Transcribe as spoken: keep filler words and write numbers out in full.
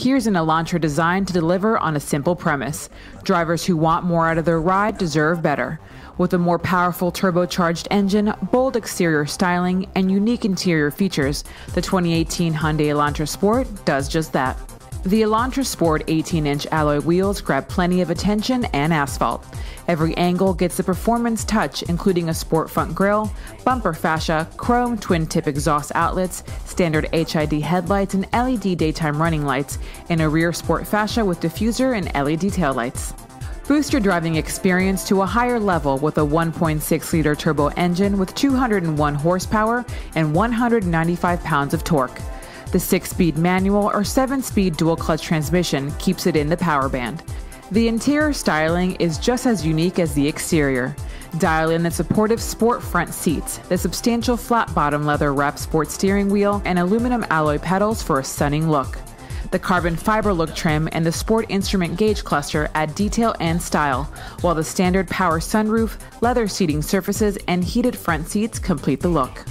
Here's an Elantra designed to deliver on a simple premise. Drivers who want more out of their ride deserve better. With a more powerful turbocharged engine, bold exterior styling, and unique interior features, the twenty eighteen Hyundai Elantra Sport does just that. The Elantra Sport eighteen inch alloy wheels grab plenty of attention and asphalt. Every angle gets a performance touch, including a sport front grille, bumper fascia, chrome twin-tip exhaust outlets, standard H I D headlights and L E D daytime running lights, and a rear sport fascia with diffuser and L E D taillights. Boost your driving experience to a higher level with a one point six liter turbo engine with two hundred one horsepower and one hundred ninety-five pounds of torque. The six-speed manual or seven-speed dual-clutch transmission keeps it in the power band. The interior styling is just as unique as the exterior. Dial in the supportive sport front seats, the substantial flat-bottom leather-wrapped sport steering wheel, and aluminum alloy pedals for a stunning look. The carbon fiber look trim and the sport instrument gauge cluster add detail and style, while the standard power sunroof, leather seating surfaces, and heated front seats complete the look.